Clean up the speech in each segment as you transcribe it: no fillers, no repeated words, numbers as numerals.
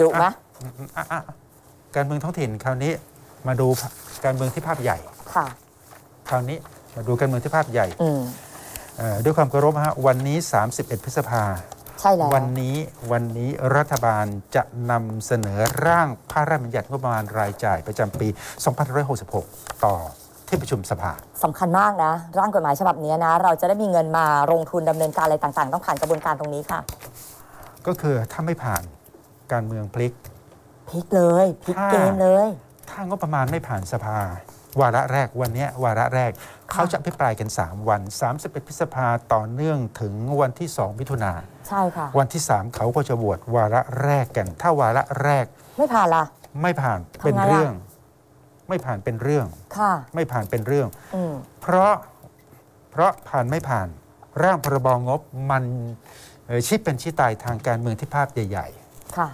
ดุไหมการเมืองท้องถิ่นคราวนี้มาดูการเมืองที่ภาพใหญ่ค่ะคราวนี้มาดูการเมืองที่ภาพใหญ่ด้วยความเคารพฮะวันนี้31พฤษภาใช่แล้ววันนี้รัฐบาลจะนำเสนอร่างพระราชบัญญัติงบประมาณรายจ่ายประจำปี2566ต่อที่ประชุมสภาสำคัญมากนะร่างกฎหมายฉบับนี้นะเราจะได้มีเงินมาลงทุนดำเนินการอะไรต่างๆต้องผ่านกระบวนการตรงนี้ค่ะก็คือถ้าไม่ผ่านการเมืองพลิกเลยพลิกเกมเลยถ้างบประมาณไม่ผ่านสภาวาระแรกวันนี้วาระแรกเขาจะอภิปรายกัน3วัน31พฤษภาต่อเนื่องถึงวันที่2มิถุนาใช่ค่ะวันที่3เขาก็จะโหวตวาระแรกกันถ้าวาระแรกไม่ผ่านล่ะไม่ผ่านเป็นเรื่องไม่ผ่านเป็นเรื่องค่ะไม่ผ่านเป็นเรื่องเพราะผ่านไม่ผ่านร่างพรบงบมันชี้เป็นชี้ตายทางการเมืองที่ภาพใหญ่ๆค่ะ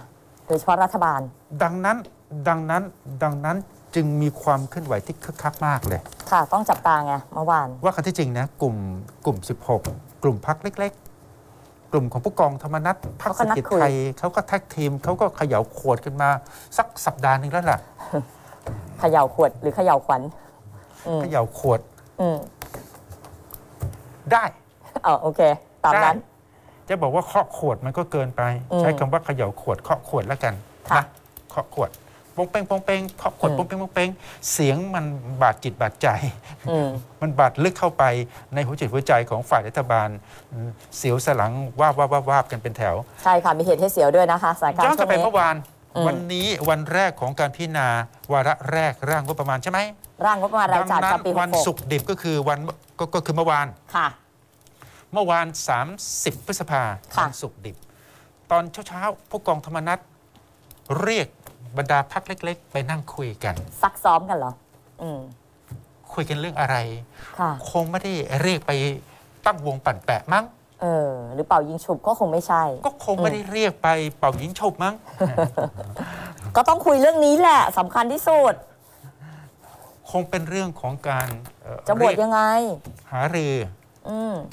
โดยเฉพาะรัฐบาลดังนั้นจึงมีความเคลื่อนไหวที่คึกคักมากเลยค่ะต้องจับตาไงเมื่อวานว่ากันที่จริงนะกลุ่ม16กลุ่มพรรคเล็กๆกลุ่มของผู้กองธรรมนัสพรรคเศรษฐกิจไทยเขาก็แท็กทีมเขาก็เขย่าขวดกันมาสักสัปดาห์นึงแล้วล่ะเขย่าขวดหรือเขย่าขวัญเขย่าขวดได้อ๋อโอเคตามนั้นจะบอกว่าเคาะขวดมันก็เกินไปใช้คำว่าเขย่าขวดเคาะขวดแล้วกันนะเคาะขวดปงเป้งปงเป้งเคาะขวดปงเป้งปงเป้งเสียงมันบาดจิตบาดใจมันบาดลึกเข้าไปในหัวจิตหัวใจของฝ่ายรัฐบาลเสียวสลังว่าบว่าบว่าบว่าบกันเป็นแถวใช่ค่ะมีเหตุให้เสียวด้วยนะคะสายการย้อนกลับไปเมื่อวานวันนี้วันแรกของการพิจารณาวาระแรกร่างงบประมาณใช่ไหมร่างงบประมาณรายจ่ายประจำปี 66วันศุกร์ดิบก็คือวันก็คือเมื่อวานค่ะเมื่อวาน30พฤษภาคมศุกร์ดิบตอนเช้าๆผู้กองธรรมนัสเรียกบรรดาพรรคเล็กๆไปนั่งคุยกันซักซ้อมกันเหรอคุยกันเรื่องอะไรคงไม่ได้เรียกไปตั้งวงปั่นแปะมั้งหรือเป่ายิงฉุบก็คงไม่ใช่ก็คงไม่ได้เรียกไปเป่ายิงฉุบมั้งก็ต้องคุยเรื่องนี้แหละสำคัญที่สุดคงเป็นเรื่องของการจะบวชยังไงหารือ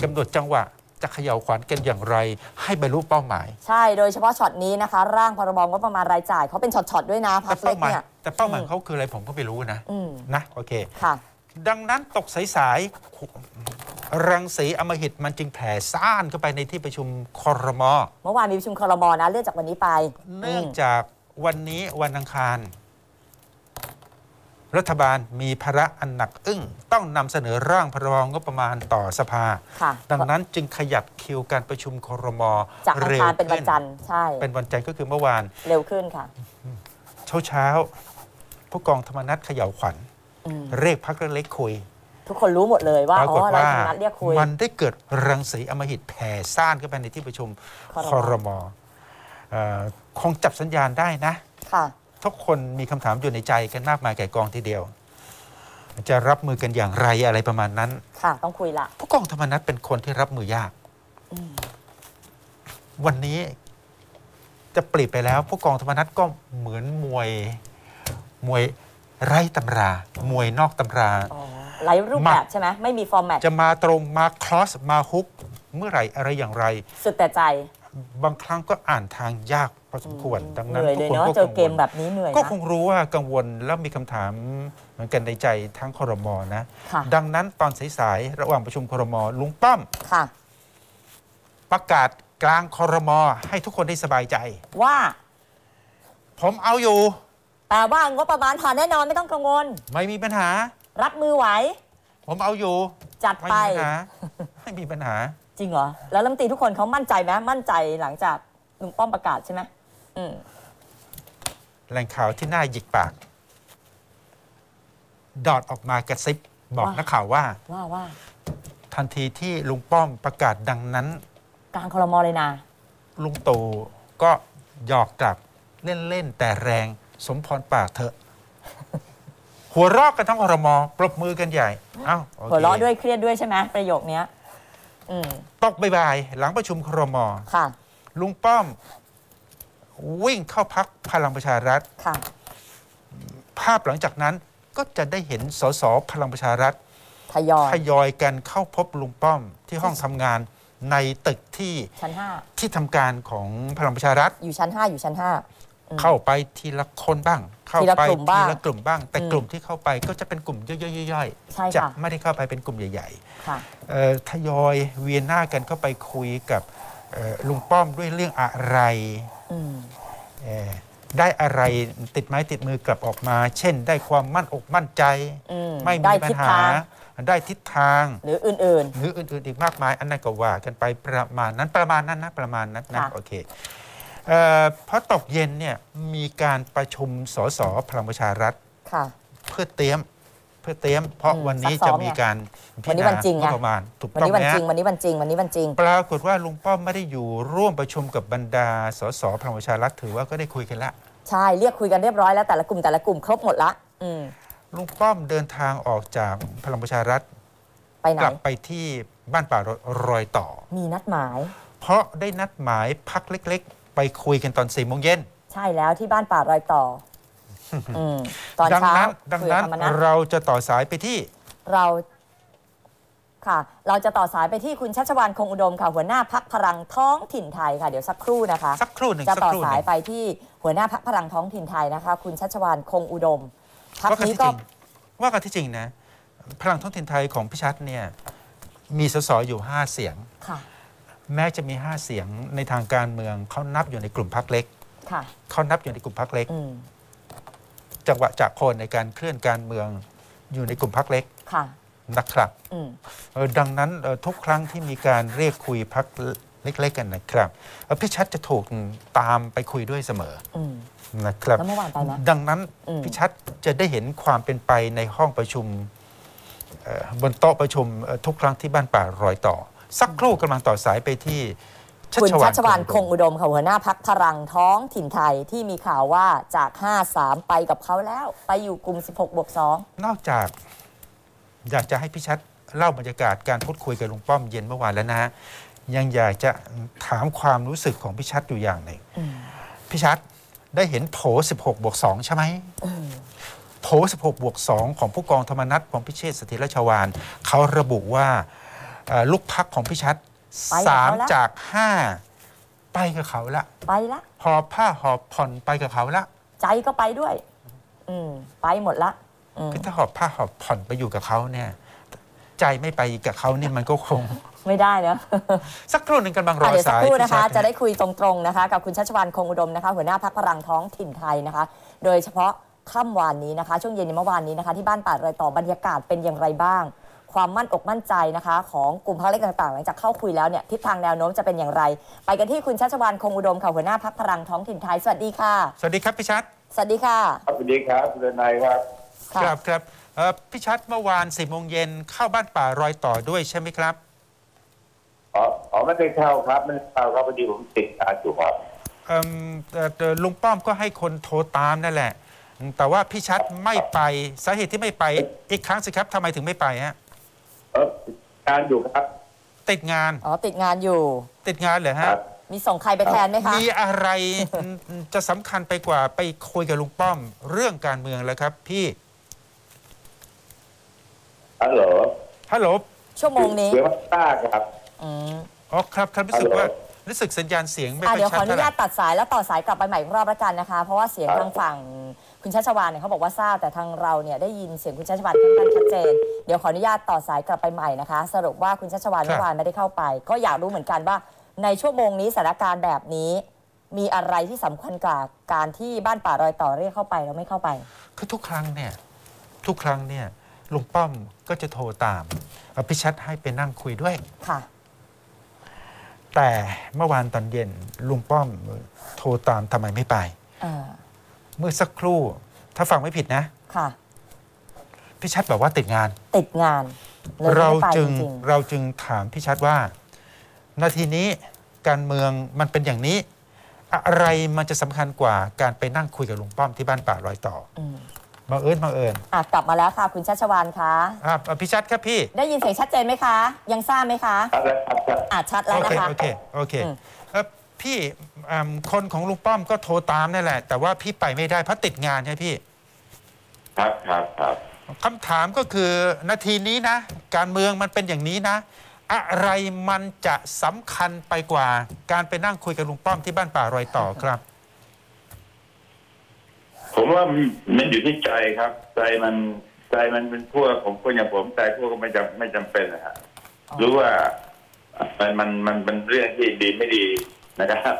กำหนดจังหวะจะเขย่าขวัญกันอย่างไรให้บรรลุเป้าหมายใช่โดยเฉพาะช็อตนี้นะคะร่างพรบงบประมาณรายจ่ายเขาเป็นช็อตๆด้วยนะพรรคเล็กเนี่ยแต่เป้าหมายเขาคืออะไรผมก็ไม่รู้นะโอเคค่ะดังนั้นตกสายๆรังสีอำมหิตมันจึงแผ่ซ่านเข้าไปในที่ประชุมครม.เมื่อวานมีประชุมครม.นะเลื่อนจากวันนี้ไปเนื่องจากวันนี้วันอังคารรัฐบาลมีภาระอันหนักอึ้งต้องนำเสนอร่างพรบงบประมาณต่อสภาดังนั้นจึงขยับคิวการประชุมครม.จากอังคารเป็นวันจันทร์ใช่เป็นวันจันทร์ก็คือเมื่อวานเร็วขึ้นค่ะเช้าผู้กองธรรมนัสเขย่าขวัญเรียกพรรคเล็กคุยทุกคนรู้หมดเลยว่าอะไรธรรมนัสเรียกคุยมันได้เกิดรังสีอำมหิตแผ่ซ่านเข้าไปในที่ประชุมครม.คงจับสัญญาณได้นะทุกคนมีคำถามอยู่ในใจกันมากมายไก่กองทีเดียวจะรับมือกันอย่างไรอะไรประมาณนั้นค่ะต้องคุยละผู้กองธรรมนัสเป็นคนที่รับมือยากวันนี้จะปลีกไปแล้วผู้กองธรรมนัสก็เหมือนมวยไร้ตำรามวยนอกตำราไร้รูปแบบใช่ไหมไม่มีฟอร์แมตจะมาตรงมาคลอสมาฮุกเมื่อไหร่อะไรอย่างไรสุดแต่ใจบางครั้งก็อ่านทางยากพอสมควรดังนั้นทุกคนก็กังวลแบบนี้เหนื่อยก็คงรู้ว่ากังวลแล้วมีคำถามเหมือนกันในใจทั้งครม.นะดังนั้นตอนสายๆระหว่างประชุมครม.ลุงป้อมประกาศกลางครม.ให้ทุกคนได้สบายใจว่าผมเอาอยู่แต่ว่างบประมาณผ่านแน่นอนไม่ต้องกังวลไม่มีปัญหารับมือไหวผมเอาอยู่จัดไปไม่มีปัญหาจริงเหรอแล้วรัฐมนตรีทุกคนเขามั่นใจไหมมั่นใจหลังจากลุงป้อมประกาศใช่ไหมแหล่งข่าวที่น่าหยิกปากดอดออกมากระซิบบอกนักข่าวว่าทันทีที่ลุงป้อมประกาศดังนั้นกลางครม.เลยนะลุงตู่ก็หยอกกลับเล่นๆแต่แรงสมพรปากเถอะ หัวเราะกันทั้งครม.ปรบมือกันใหญ่เอ้าหัวเราะด้วยเครียดด้วยใช่ไหมประโยคนี้ตกบ่ายหลังประชุมครม.ลุงป้อมวิ่งเข้าพักพลังประชารัฐภาพหลังจากนั้นก็จะได้เห็นสสพลังประชารัฐทยอยกันเข้าพบลุงป้อมที่ห้องทำงานในตึกที่ชั้น 5ที่ทำการของพลังประชารัฐอยู่ชั้น 5 เข้าไปทีละคนบ้างเข้าไปทีละกลุ่มบ้างแต่กลุ่มที่เข้าไปก็จะเป็นกลุ่มย่อยๆจะไม่ได้เข้าไปเป็นกลุ่มใหญ่ๆทยอยเวียนหน้ากันเข้าไปคุยกับลุงป้อมด้วยเรื่องอะไรได้อะไรติดไม้ติดมือกลับออกมาเช่นได้ความมั่นอกมั่นใจไม่มีปัญหาได้ทิศทางหรืออื่นๆอีกมากมายอันนั้นก็ว่ากันไปประมาณนั้นนะโอเคพอตกเย็นเนี่ยมีการประชุมสสพลังประชารัฐเพื่อเตรียมเพราะวันนี้จะมีการพิจารณางบประมาณถูกต้องนะวันนี้วันจริงปรากฏว่าลุงป้อมไม่ได้อยู่ร่วมประชุมกับบรรดาสสพลังประชารัฐถือว่าก็ได้คุยกันละใช่เรียกคุยกันเรียบร้อยแล้วแต่ละกลุ่มครบหมดละลุงป้อมเดินทางออกจากพลังประชารัฐกลับไปที่บ้านป่ารอยต่อมีนัดหมายเพราะได้นัดหมายพักเล็กๆไปคุยกันตอน4 โมงเย็นใช่แล้วที่บ้านป่ารอยต่อตอนเช้าดังนั้นเราจะต่อสายไปที่เราจะต่อสายไปที่คุณชัชวาลคงอุดมค่ะหัวหน้าพรรคพลังท้องถิ่นไทยค่ะเดี๋ยวสักครู่นะคะจะต่อสายไปที่หัวหน้าพรรคพลังท้องถิ่นไทยนะคะคุณชัชวาลคงอุดมพรรคนี้ก็ว่ากันที่จริงนะพลังท้องถิ่นไทยของพี่ชัดเนี่ยมีสสอยู่5 เสียงแม้จะมี5 เสียงในทางการเมืองเขานับอยู่ในกลุ่มพรรคเล็กเขานับอยู่ในกลุ่มพรรคเล็กจังหวะจากคนในการเคลื่อนการเมืองอยู่ในกลุ่มพรรคเล็กนะครับดังนั้นทุกครั้งที่มีการเรียกคุยพรรคเล็กๆกันนะครับพี่ชัดจะถูกตามไปคุยด้วยเสมอนะครับดังนั้นพี่ชัดจะได้เห็นความเป็นไปในห้องประชุมบนโต๊ะประชุมทุกครั้งที่บ้านป่ารอยต่อสักครู่กำลังต่อสายไปที่คุณชัชวาลคงอุดมค่ะหัวหน้าพรรคพลังท้องถิ่นไทยที่มีข่าวว่าจาก5-3ไปกับเขาแล้วไปอยู่กลุ่ม16+2นอกจากอยากจะให้พี่ชัดเล่าบรรยากาศการพูดคุยกับลุงป้อมเย็นเมื่อวานแล้วนะฮะยังอยากจะถามความรู้สึกของพี่ชัดอยู่อย่างหนึ่งพี่ชัดได้เห็นโผ16+2ใช่ไหมโผ16+2ของผู้กองธรรมนัสของพิเชษฐ์ เสถียรชวาลเขาระบุว่าลูกพรรคของพี่ชัด3 จาก 5ไปกับเขาละหอบผ้าหอบผ่อนไปกับเขาละใจก็ไปด้วยไปหมดละคือถ้าหอบผ้าหอบผ่อนไปอยู่กับเขาเนี่ยใจไม่ไปกับเขาเนี่ยมันก็คงไม่ได้นะสักครู่หนึ่งกันบางรอสายนะคะจะได้คุยตรงๆนะคะกับคุณชัชวาลคงอุดมนะคะหัวหน้าพรรคพลังท้องถิ่นไทยนะคะโดยเฉพาะค่ำวานนี้นะคะช่วงเย็นเมื่อวานนี้นะคะที่บ้านป่ารอยต่อบรรยากาศเป็นอย่างไรบ้างความมั่นอกมั่นใจนะคะของกลุ่มพรรคเล็กต่างๆหลังจากเข้าคุยแล้วเนี่ยทิศทางแนวโน้มจะเป็นอย่างไรไปกันที่คุณชัชวาลคงอุดมค่ะหัวหน้าพรรคพลังท้องถิ่นไทยสวัสดีค่ะสวัสดีครับพี่ชัดสวัสดีค่ะสวัสดีครับคุณนายครับครับพี่ชัดเมื่อวาน4 โมงเย็นเข้าบ้านป่ารอยต่อด้วยใช่ไหมครับอ๋อไม่ได้เข้าครับไม่ได้เข้าครับพอดีผมติดงานอยู่ครับลุงป้อมก็ให้คนโทรตามนั่นแหละแต่ว่าพี่ชัดไม่ไปสาเหตุที่ไม่ไปอีกครั้งสิครับทำไมถึงไม่ไปฮะงานอยู่ครับติดงานอ๋อติดงานอยู่ติดงานเหรอฮะมีส่งใครไปแทนไหมคะมีอะไรจะสำคัญไปกว่าไปคุยกับลุงป้อมเรื่องการเมืองแล้วครับพี่ฮัลโหลชั่วโมงนี้เดี๋ยวว่าต้าครับอ๋อครับรู้สึกว่าสัญญาณเสียงไม่ค่อยชัดเดี๋ยวขออนุญาตตัดสายแล้วต่อสายกลับไปใหม่อีกรอบละกันนะคะเพราะว่าเสียงทางฝั่งคุณชัชวาลเนี่ยเขาบอกว่าทราบแต่ทางเราเนี่ยได้ยินเสียงคุณชัชวาลค่อนข้างชัดเจนเดี๋ยวขออนุญาตต่อสายกลับไปใหม่นะคะสรุปว่าคุณชัชวาลเมื่อวานไม่ได้เข้าไปก็อยากรู้เหมือนกันว่าในชั่วโมงนี้สถานการณ์แบบนี้มีอะไรที่สำคัญกว่าการที่บ้านป่ารอยต่อเรียกเข้าไปเราไม่เข้าไปคือทุกครั้งเนี่ยลุงป้อมก็จะโทรตามพี่ชัดให้ไปนั่งคุยด้วยค่ะแต่เมื่อวานตอนเย็นลุงป้อมโทรตามทำไมไม่ไปเมื่อสักครู่ถ้าฟังไม่ผิดนะค่ะพี่ชัดบอกว่าติดงานเราจึงถามพี่ชัดว่านาทีนี้การเมืองมันเป็นอย่างนี้อะไรมันจะสำคัญกว่าการไปนั่งคุยกับลุงป้อมที่บ้านป่ารอยต่อบังเอิญกลับมาแล้วค่ะคุณชัชวาลคะพี่ชัดครับพี่ได้ยินเสียงชัดเจนไหมคะยังทราบไหมคะชัดแล้วนะคะโอเคพี่คนของลุงป้อมก็โทรตามนั่นแหละแต่ว่าพี่ไปไม่ได้เพราะติดงานใช่พี่ครับคำถามก็คือนาทีนี้นะการเมืองมันเป็นอย่างนี้นะอะไรมันจะสำคัญไปกว่าการไปนั่งคุยกับลุงป้อมที่บ้านป่ารอยต่อครับ ผมว่ามันอยู่ที่ใจครับใจมันเป็นพวกผมคนอย่างผมใจพวกก็ไม่จำเป็นนะฮะรู้ว่ามันเป็นเรื่องที่ดีไม่ดีนะครับ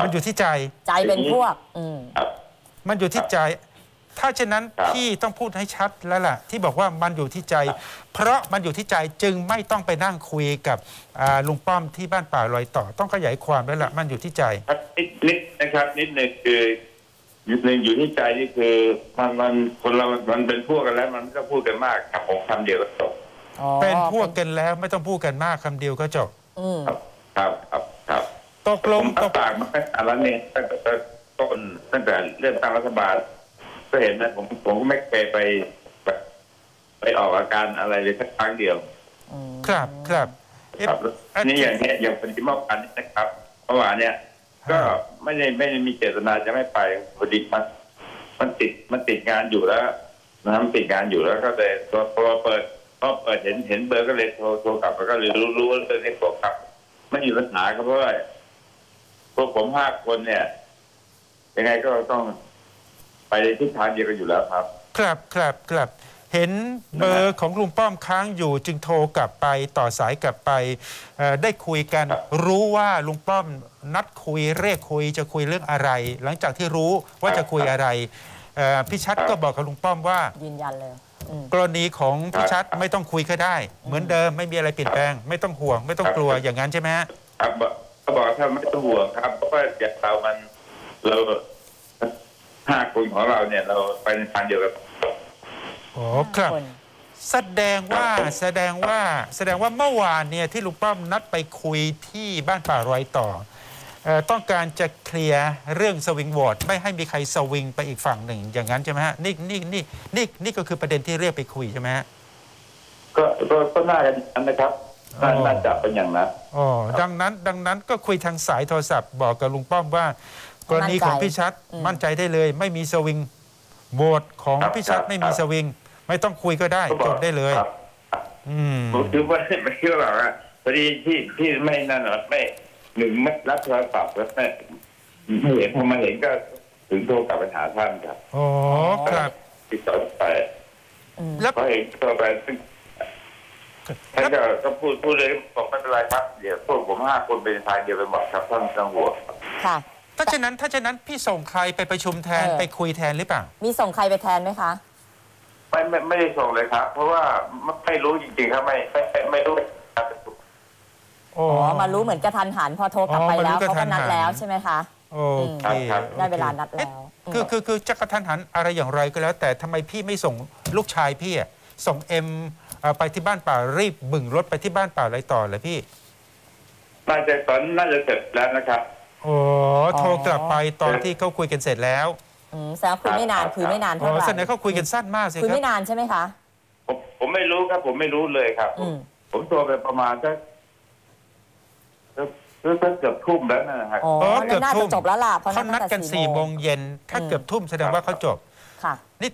มันอยู่ที่ใจเป็นพวกมันอยู่ที่ใจถ้าเช่นนั้นพี่ต้องพูดให้ชัดแล้วล่ะที่บอกว่ามันอยู่ที่ใจเพราะมันอยู่ที่ใจจึงไม่ต้องไปนั่งคุยกับลุงป้อมที่บ้านป่าลอยต่อต้องขยายความแล้วล่ะมันอยู่ที่ใจนิดนะครับนิดหนึ่งคือนิดหนึ่งอยู่ที่ใจนี่คือมันคนเรามันเป็นพวกกันแล้วมันไม่ต้องพูดกันมากกับผมคำเดียวก็จบเป็นพวกกันแล้วไม่ต้องพูดกันมากคำเดียวก็จบครับตกลงต่างมาอะไรเนี่ยตั้งแต่เรื่องตั้งรัฐบาลก็เห็นนะผมก็ไม่เคยไปออกอาการอะไรเลยสักครั้งเดียวครับนี่อย่างเป็นที่มอบอันนี้นะครับเมื่อวานเนี่ยก็ไม่ได้มีเจตนาจะไม่ไปพอดีมันติดงานอยู่แล้วนะมันติดงานอยู่แล้วก็เลยพอเปิดเห็นเบอร์ก็เลยโทรกลับแล้วก็เลยรู้ว่าเรื่องนี้บอกครับไม่มีปัญหาครับเพราะว่าพวกผม5 คนเนี่ยยังไงก็ต้องไปในทิศทางเดียวกันอยู่แล้วครับครับเห็นเบอร์ของลุงป้อมค้างอยู่จึงโทรกลับไปต่อสายกลับไปได้คุยกันรู้ว่าลุงป้อมนัดคุยเรียกคุยจะคุยเรื่องอะไรหลังจากที่รู้ว่าจะคุยอะไรพี่ชัดก็บอกกับลุงป้อมว่ายืนยันเลยกรณีของพี่ชัดไม่ต้องคุยก็ได้เหมือนเดิมไม่มีอะไรเปลี่ยนแปลงไม่ต้องห่วงไม่ต้องกลัวอย่างนั้นใช่ไหมครับบอกถ้าไม่ต้องห่วงครับเพราะว่าอย่างเรามันเรา5 คนของเราเนี่ยเราไปในทางเดียวกันอ๋อครับแสดงว่าเมื่อวานเนี่ยที่ลุงป้อมนัดไปคุยที่บ้านป่ารอยต่อต้องการจะเคลียร์เรื่องสวิงโหวตไม่ให้มีใครสวิงไปอีกฝั่งหนึ่งอย่างนั้นใช่ไหมฮะนี่ก็คือประเด็นที่เรียกไปคุยใช่ไหมฮะก็น่าจะนะครับน่าจะเป็นอย่างนั้นอ๋อดังนั้นก็คุยทางสายโทรศัพท์บอกกับลุงป้อมว่ากรณีของพี่ชัดมั่นใจได้เลยไม่มีสวิงโหวตของพี่ชัดไม่มีสวิงไม่ต้องคุยก็ได้จบได้เลยผมคิดว่าไม่เชื่อหรอกพอดีที่ไม่นั่นหรอกไม่หนึ่งไม่รับโทรศัพท์แล้วไม่เห็นพอมาเห็นก็ถึงโทรกลับไปหาท่านครับอ๋อครับติดต่อไปแล้วพอเห็นโทรไปท่านก็พูดเลยบอกไม่เป็นไรครับเดี๋ยวพวกผม5 คนเป็นทางเดียวไปหมดครับท่านจังหวัดค่ะถ้าฉะนั้นพี่ส่งใครไปประชุมแทนไปคุยแทนหรือเปล่ามีส่งใครไปแทนไหมคะไม่ได้ส่งเลยครับเพราะว่าไม่รู้จริงๆครับไม่รู้อ๋อมารู้เหมือนกระทันหันพอโทรกลับไปแล้วเขาก็นัดแล้วใช่ไหมคะโอเคได้เวลานัดแล้วคือจะกระทันหันอะไรอย่างไรก็แล้วแต่ทำไมพี่ไม่ส่งลูกชายพี่อ่ะส่งเอ็มไปที่บ้านป่ารีบบึ่งรถไปที่บ้านป่าอะไรต่อเลยพี่น่าจะเสร็จแล้วนะครับโอ้โทรกลับไปตอนที่เขาคุยกันเสร็จแล้วแสดงคุยไม่นานเท่าไหร่แสดงเขาคุยกันสั้นมากสิครับคุยไม่นานใช่ไหมคะผมไม่รู้ครับผมไม่รู้เลยครับผมโทรไปประมาณสักเกือบทุ่มแล้วนะครับอ๋อเกือบทุ่มจบแล้วล่ะเขานัดกัน4 โมงเย็นถ้าเกือบทุ่มแสดงว่าเขาจบค่ะนี่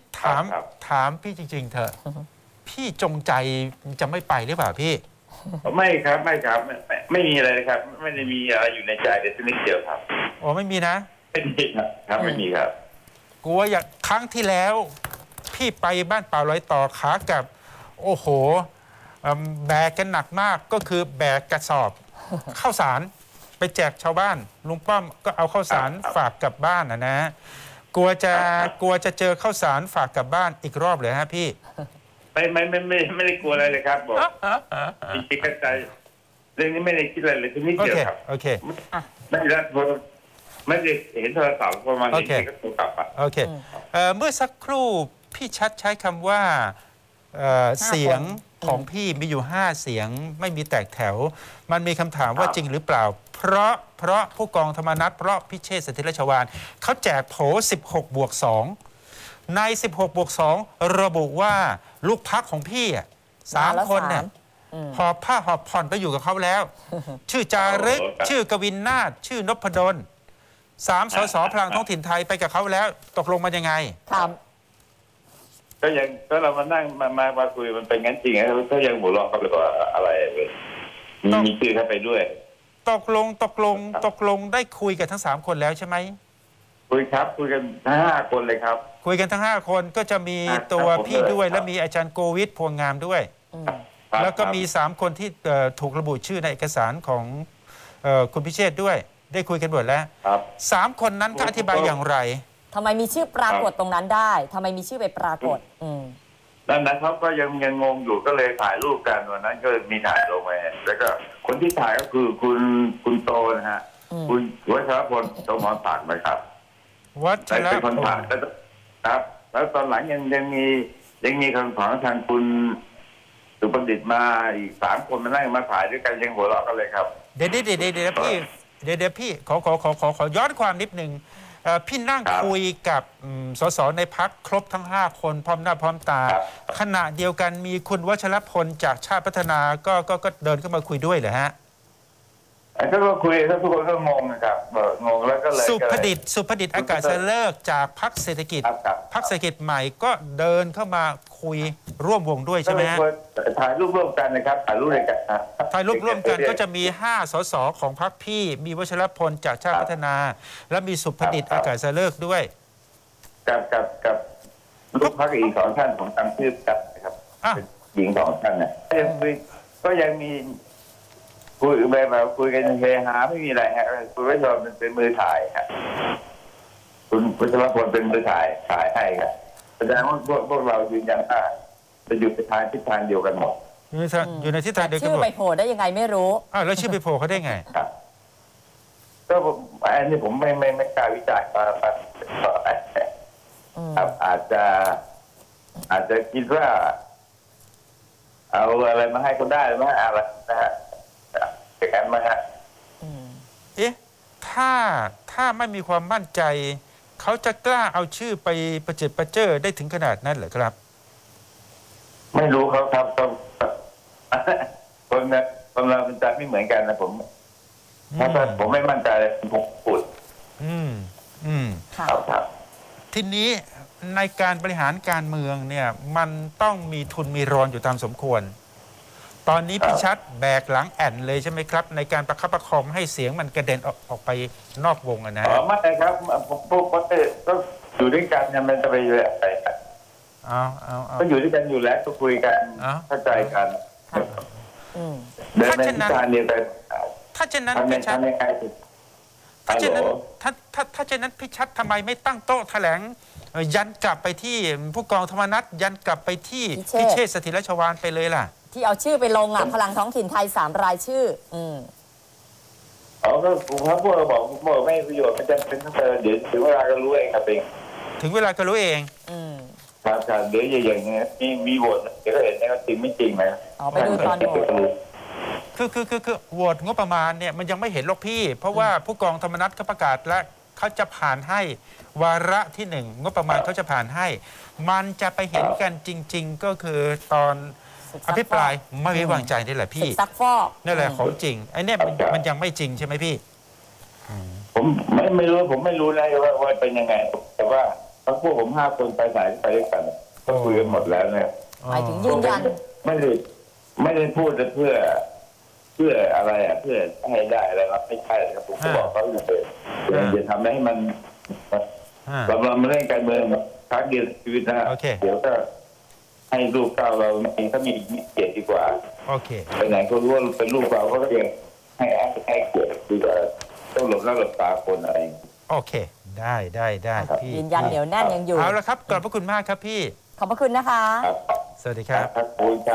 ถามพี่จริงๆเถอะพี่จงใจจะไม่ไปหรือเปล่าพี่ไม่ครับไม่มีอะไรเลยครับไม่ได้มีอะไรอยู่ในใจเลยสักนิดเดียวครับอ๋อไม่มีนะไม่มีครับไม่มีครับกลัวอย่างครั้งที่แล้วพี่ไปบ้านป่าลอยต่อขากับโอ้โหแบกกันหนักมากก็คือแบกกระสอบข้าวสารไปแจกชาวบ้านลุงป้อมก็เอาข้าวสารฝากกลับบ้านนะกลัวจะเจอข้าวสารฝากกลับบ้านอีกรอบเลยฮะพี่ไม่ได้กลัวอะไรเลยครับบอกจริงๆก็ใจเรื่องนี้ไม่ได้คิดอะไรเลยที่นี่เดียวครับโอเคไม่ได้เห็นโทรศัพท์ประมาณนี้ก็โทรกลับไปโอเคเมื่อสักครู่พี่ชัดใช้คำว่าเสียงของพี่มีอยู่5 เสียงไม่มีแตกแถวมันมีคำถามว่าจริงหรือเปล่าเพราะผู้กองธรรมนัสเพราะพิเชษฐ์ สันติราชวาลเขาแจกโผ16+2ใน16+2ระบุว่าลูกพักของพี่3 คนเนี่ยหอบผ้าหอบผ่อนไปอยู่กับเขาแล้วชื่อจารึกชื่อกวินนาฏชื่อนพดล3 สส.พลังท้องถิ่นไทยไปกับเขาแล้วตกลงมันยังไงก็ยังก็เรามานั่งมาคุยมันเป็นงั้นจริงครับก็ยังหัวเราะกันเลยว่าอะไรมีชื่อเข้าไปด้วยตกลงได้คุยกับทั้ง3 คนแล้วใช่ไหม คุยครับคุยกันทั้ง5 คนเลยครับคุยกันทั้ง5 คนก็จะมีตัวพี่ด้วยและมีอาจารย์โกวิทพวงงามด้วยแล้วก็มี3 คนที่ถูกระบุชื่อในเอกสารของคุณพิเชษด้วยได้คุยกันหมดแล้ว3 คนนั้นก็อธิบายอย่างไรทำไมมีชื่อปรากฏตรงนั้นได้ทำไมมีชื่อไปปรากฏนั่นนะครับก็ยังงงอยู่ก็เลยถ่ายรูปกันวันนั้นก็มีถ่ายลงมาแล้วก็คนที่ถ่ายก็คือคุณโตนะฮะคุณวัชรพลโตมอนผ่านไหมครับวัชรพลเป็นคนผ่านครับแล้วตอนหลังยังมีคำถามทางคุณสุบันดิตมาอีก3 คนมานั่งมาถ่ายด้วยกันยังหัวเราะกันเลยครับเดี๋ยวพี่พี่ขอย้อนความนิดหนึ่งพี่นั่งคุยกับสสในพักครบทั้ง5 คนพร้อมหน้าพร้อมตาขณะเดียวกันมีคุณวัชรพลจากชาติพัฒนาก็เดินเข้ามาคุยด้วยเหรอฮะก็คุยแล้วทุกคนก็งงนะครับงงแล้วก็เลยสุภดิษฐ์อากาศเลิกจากพักเศรษฐกิจใหม่ก็เดินเข้ามาคุยร่วมวงด้วยใช่ไหมฮะถ่ายรูปร่วมกันนะครับถ่ายรูปร่วมกันก็จะมี5 สสของพักพี่มีวัชรพลจากชาติพัฒนาและมีสุภดิษฐ์อากาศเลิกด้วยกับลูกพักอีก2 ท่านผมจำชื่อกันนะครับหญิง2 ท่านเนี่ยก็ยังมีคุยแบบคุยกันเฮฮาไม่มีอะไรฮะคุณวัชรพลเป็นมือถ่ายครับคุณวัชรพลเป็นมือถ่ายให้ครับแสดงว่าพวกเรายืนยันว่าจะอยู่ในทิศทางเดียวกันหมดอยู่ในทิศทางเดียวกันหมดชื่อไปโผล่ได้ยังไงไม่รู้แล้วชื่อไปโผล่เขาได้ไงครับก็อันนี้ผมไม่กล้าวิจารณ์อาจจะคิดว่าเอาอะไรมาให้เขาได้หรือไม่อะไรนะฮะกันมาฮะถ้าไม่มีความมั่นใจเขาจะกล้าเอาชื่อไปประเจิดประเจ้อได้ถึงขนาดนั้นเหรอครับไม่รู้เขาครับต้องคนเราเป็นใจไม่เหมือนกันนะผมเพราะฉะนั้นผมไม่มั่นใจเลยผมพูดครับทีนี้ในการบริหารการเมืองเนี่ยมันต้องมีทุนมีรอนอยู่ตามสมควรตอนนี้พี่ชัดแบกหลังแอนเลยใช่ไหมครับในการประคับประคองให้เสียงมันกระเด็นออกไปนอกวงนะไม่ใช่ครับพวกก็อยู่ด้วยกันมันจะไปอยู่อะไรกันก็อยู่ด้วยกันอยู่แล้วก็คุยกันเข้าใจกันถ้าเช่นนั้นพี่ชัดทำไมไม่ตั้งโต๊ะแถลงยันกลับไปที่ผู้กองธรรมนัสยันกลับไปที่พิเชษฐ์ สถิรชวาลไปเลยล่ะที่เอาชื่อไปลงอ่ะพลังท้องถิ่นไทย3 รายชื่อเอาก็ผมครับพวกเราบอกไม่ประโยชน์มันจะเป็นตั้งแต่เดี๋ยวถึงเวลาก็รู้เองครับเองถึงเวลาก็รู้เองครับครับเดี๋ยวอย่างนี้มีโหวตเดี๋ยวก็เห็นนะครับจริงไม่จริงไหมไปดูตอนโหวตคือโหวตงบประมาณเนี่ยมันยังไม่เห็นหรอกพี่เพราะว่าผู้กองธรรมนัสเขาประกาศแล้วเขาจะผ่านให้วาระที่1งบประมาณเขาจะผ่านให้มันจะไปเห็นกันจริงๆก็คือตอนอภิปรายไม่ไว้วางใจนี่แหละพี่ซักฟอกนี่แหละของจริงไอ้เนี่ยมันยังไม่จริงใช่ไหมพี่ผมไม่รู้นะว่าเป็นยังไงแต่ว่าทั้งพวกผม5 คนไปสายไปด้วยกันก็คุยกันหมดแล้วเนี่ยหมายถึงยืนยันไม่ได้พูดเพื่ออะไรอ่ะเพื่อให้ได้อะไรครับไม่ใช่ครับผมบอกเขาอยู่เลยอย่าทำให้มันเราไม่เล่นการเมืองครั้งเดียวชีวิตนะเดี๋ยวก็ให้ลูกเก่าเราถ้ามีเกียรติดีกว่าไปไหนก็รู้ว่าเป็นลูกเราก็ยังให้เกียรติดีกว่าต้องหลบหน้าหลบตาคนอะไรโอเคได้พี่ยืนยันเหนียวแน่นยังอยู่เอาละครับขอบพระคุณมากครับพี่ขอบพระคุณนะคะสวัสดีครับคุณส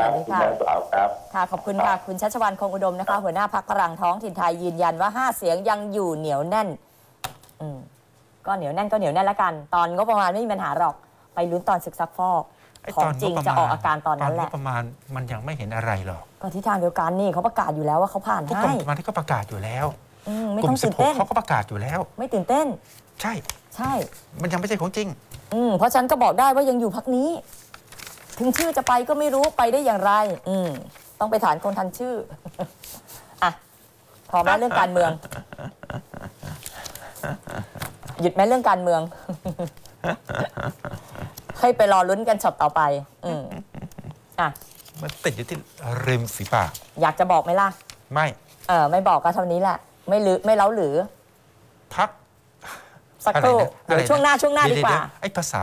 าวครับค่ะขอบคุณค่ะคุณชัชวาลคงอุดมนะคะหัวหน้าพรรคพลังท้องถิ่นไทยยืนยันว่า5 เสียงยังอยู่เหนียวแน่นก็เหนียวแน่นละกันตอนงบประมาณไม่มีปัญหาหรอกไปลุ้นตอนศึกซักฟอกของจริงจะออกอาการตอนนั้นแหละประมาณมันยังไม่เห็นอะไรหรอกก็ทิศทางเดียวกันนี่เขาประกาศอยู่แล้วว่าเขาผ่านให้ประมาณที่เขาประกาศอยู่แล้วไม่ต้องตื่นเต้นเขาก็ประกาศอยู่แล้วไม่ตื่นเต้นใช่มันยังไม่ใช่ของจริงเพราะฉันก็บอกได้ว่ายังอยู่พรรคนี้ถึงชื่อจะไปก็ไม่รู้ไปได้อย่างไรต้องไปถามคนทันชื่ออ่ะพอมาเรื่องการเมืองหยุดไหมเรื่องการเมืองให้ไปรอลุ้นกันช็อตต่อไปมันติดอยู่ที่ริมฝีปากอยากจะบอกไหมล่ะไม่บอกก็เท่านี้แหละไม่เล้าหรือพัก สักครู่เดี๋ยวช่วงหน้าดีกว่าไอ้ภาษา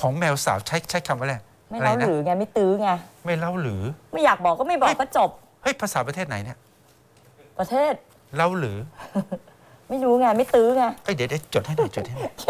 ของแมวสาวใช้คำว่าอะไรไม่เล่าหรือไงไม่ตื้อไงไม่เล่าหรือไม่อยากบอกก็ไม่บอกก็จบเฮ้ยภาษาประเทศไหนเนี่ยประเทศเล่าหรือไม่รู้ไงไม่ตื้อไงเดี๋ยวจดให้หน่อย